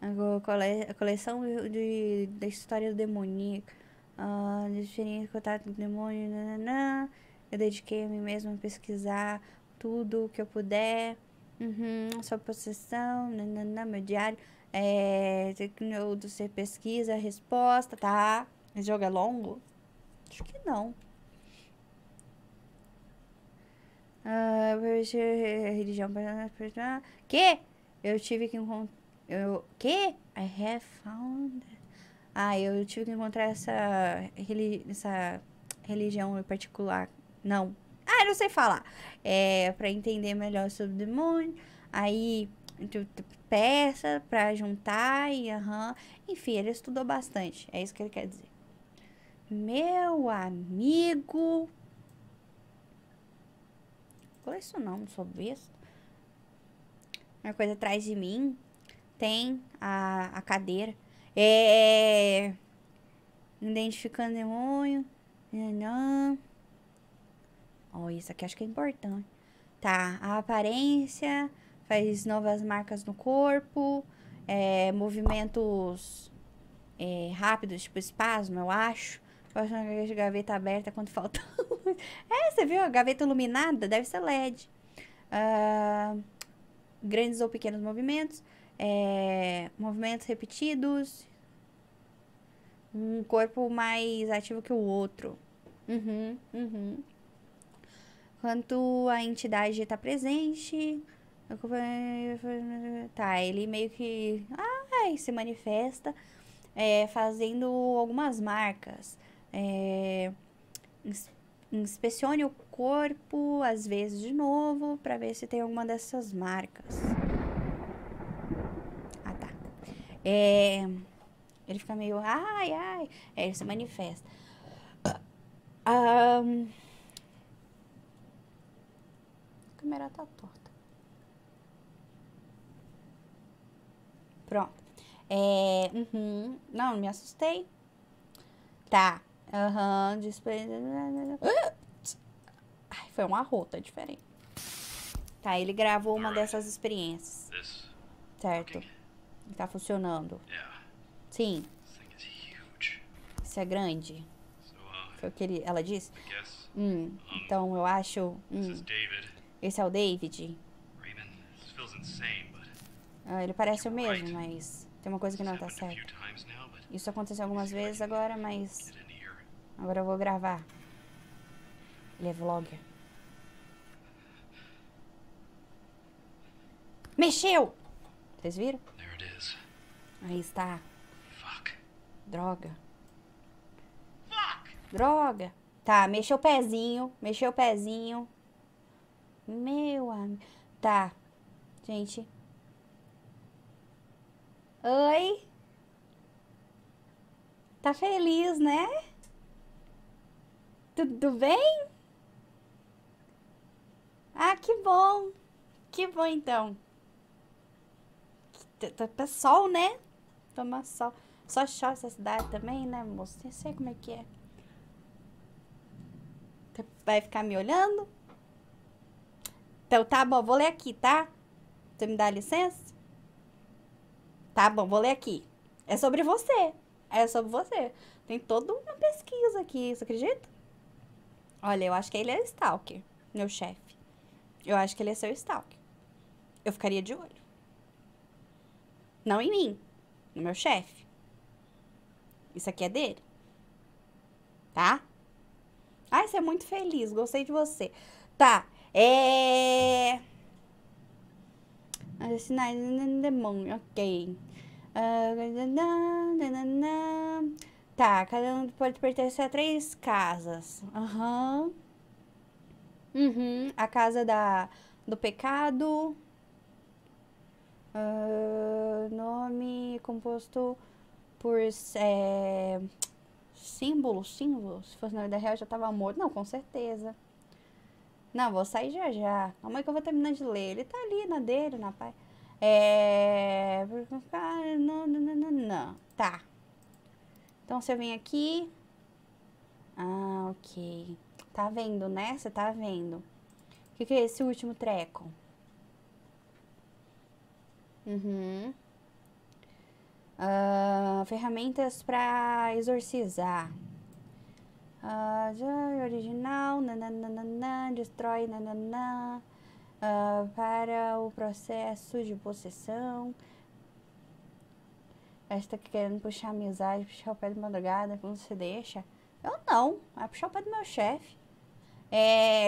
A coleção da história do demoníaco. Diferente contato com o demônio. Nananã. Eu dediquei a mim mesma a pesquisar tudo o que eu puder. Sua possessão. Nananã, meu diário. Você pesquisa a resposta, tá? Esse jogo é longo? Acho que não. Religião. Que? Eu tive que encontrar. Que? I have found. Eu tive que encontrar essa religião em particular. Não. Eu não sei falar. Pra entender melhor sobre o demônio. Aí, peça pra juntar e Enfim, ele estudou bastante. É isso que ele quer dizer. Meu amigo. Colecionar, não sou besta. Uma coisa atrás de mim. Tem a cadeira. Identificando demônio. Oh, isso aqui acho que é importante. Tá, a aparência. Faz novas marcas no corpo. Movimentos rápidos, tipo espasmo, eu acho. Posso ver a gaveta aberta quando falta luz. Você viu a gaveta iluminada? Deve ser LED. Grandes ou pequenos movimentos. Movimentos repetidos. Um corpo mais ativo que o outro. Quanto a entidade tá presente. Tá, ele meio que se manifesta fazendo algumas marcas. Inspecione o corpo às vezes de novo para ver se tem alguma dessas marcas. Tá. Ele fica meio ele se manifesta. A câmera tá torta. Pronto. Não me assustei. Tá. Foi uma rota diferente. Tá, ele gravou uma dessas experiências. Certo. Tá funcionando. Sim. Isso é grande. Foi o que ela disse. Então eu acho. Esse é o David. Ele parece o mesmo, mas tem uma coisa que não tá certa. Isso aconteceu algumas vezes agora, mas... Agora eu vou gravar. Ele é vlogger. Mexeu! Vocês viram? Aí está. Droga. Droga. Tá, mexeu o pezinho. Mexeu o pezinho. Meu amigo. Tá. Gente... Oi? Tá feliz, né? Tudo bem? Que bom. Que bom, então. Tá sol, né? Toma sol. Só chove essa cidade também, né, moço? Nem sei como é que é. Vai ficar me olhando? Então tá bom, vou ler aqui, tá? Você me dá licença? Tá bom, vou ler aqui. É sobre você. É sobre você. Tem toda uma pesquisa aqui, você acredita? Olha, eu acho que ele é stalker, meu chefe. Eu acho que ele é seu stalker. Eu ficaria de olho. Não em mim, no meu chefe. Isso aqui é dele. Tá? Você é muito feliz, gostei de você. Tá, sinais do demônio, ok. Tá, cada um pode pertencer a 3 casas. A casa do pecado. Nome composto por símbolos. Se fosse na vida real, já tava morto. Não, com certeza. Não, vou sair já já. Calma aí que eu vou terminando de ler. Ele tá ali na dele, na paz. Não. Tá. Então, se eu vim aqui... Ah, ok. Tá vendo, né? Você tá vendo. O que é esse último treco? Uhum. Ferramentas pra exorcizar. Original, nananana, destrói, nananã, para o processo de possessão. Esta tá querendo puxar amizade, puxar o pé de madrugada, como você deixa? Eu não, vai puxar o pé do meu chefe.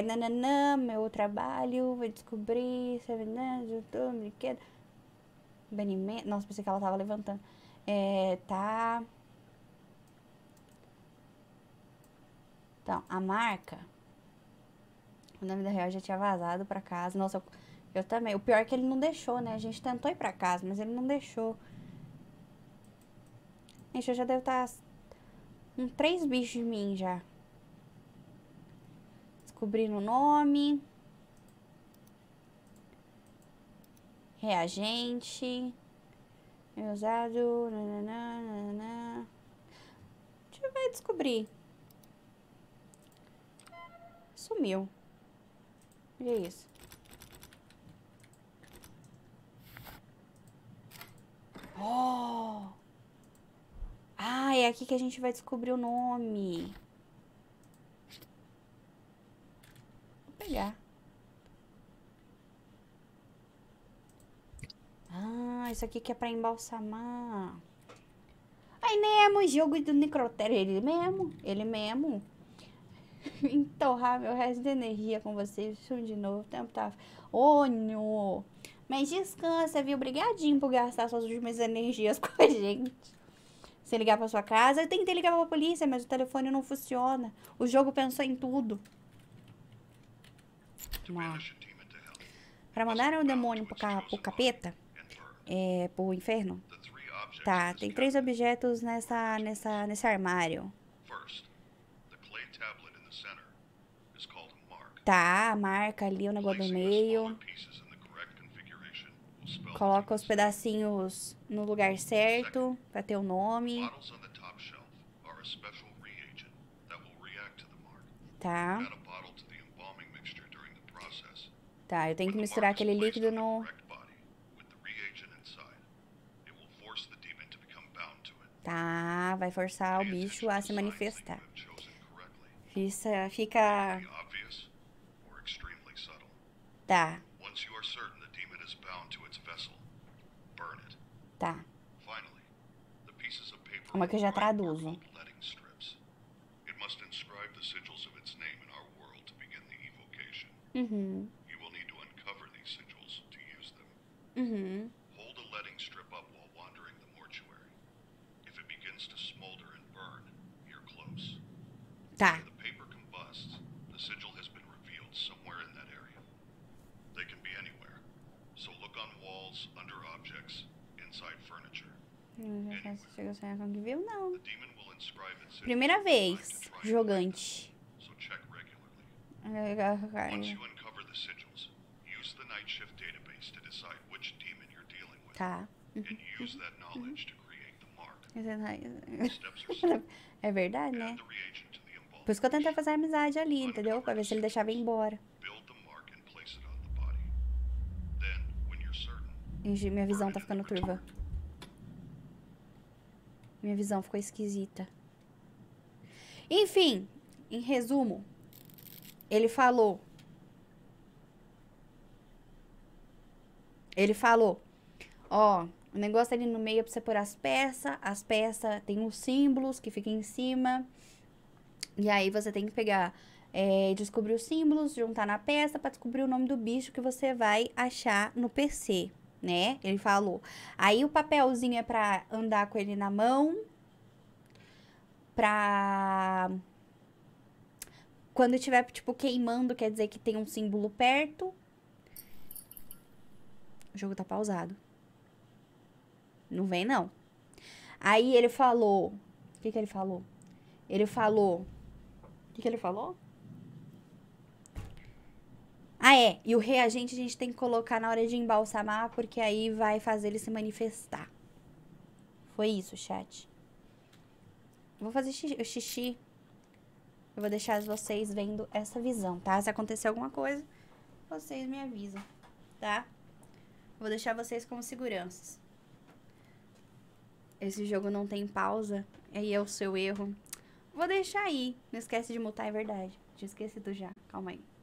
Nananã, meu trabalho, vai descobrir, sabe, né, juntou, brinquedo. Benimento. Nossa, pensei que ela tava levantando. Tá. Então, a marca. Na vida real já tinha vazado pra casa. Nossa, eu também. O pior é que ele não deixou, né? A gente tentou ir pra casa, mas ele não deixou. Gente, eu já devo estar com 3 bichos de mim já. Descobrindo o nome. Reagente. Usado. Nananana. A gente vai descobrir. Sumiu. Olha isso. Oh! Ah, é aqui que a gente vai descobrir o nome. Vou pegar. Ah, isso aqui que é pra embalsamar. Aí mesmo, jogo do necrotério. Ele mesmo, ele mesmo. Entorrar meu resto de energia com vocês de novo, o tempo tá... Oh, não. Mas descansa, viu? Obrigadinho por gastar suas últimas energias com a gente. Sem ligar pra sua casa. Eu tentei ligar pra polícia, mas o telefone não funciona. O jogo pensou em tudo. Pra mandar o demônio pro capeta? Pro inferno? Tá, tem 3 objetos nesse armário. Tá, marca ali o negócio do meio. Coloca os pedacinhos no lugar certo pra ter o nome. Tá. Tá, eu tenho que misturar aquele líquido no... Tá, vai forçar o bicho a se manifestar. Fica... Tá. Tá. Uma que eu já traduzo. Uhum. Uhum. Tá. Chegou a sonhar com que viu? Não. Primeira vez, jogante. Tá. É verdade, né? Por isso que eu tentei fazer amizade ali, entendeu? Pra ver se ele deixava embora. Minha visão tá ficando turva. Minha visão ficou esquisita. Enfim, em resumo, ele falou. Ele falou, ó, o negócio ali no meio é pra você pôr as peças. As peças tem os símbolos que ficam em cima. E aí você tem que pegar, descobrir os símbolos, juntar na peça pra descobrir o nome do bicho que você vai achar no PC. Né? Ele falou. Aí o papelzinho é pra andar com ele na mão. Pra... Quando tiver, tipo, queimando, quer dizer que tem um símbolo perto. O jogo tá pausado. Não vem, não. Aí ele falou... O que que ele falou? Ele falou... O que que ele falou? Ah, é. E o reagente a gente tem que colocar na hora de embalsamar, porque aí vai fazer ele se manifestar. Foi isso, chat. Vou fazer xixi. Eu vou deixar vocês vendo essa visão, tá? Se acontecer alguma coisa, vocês me avisam, tá? Vou deixar vocês como seguranças. Esse jogo não tem pausa. Aí é o seu erro. Vou deixar aí. Não esquece de mutar, é verdade. Tinha esquecido já. Calma aí.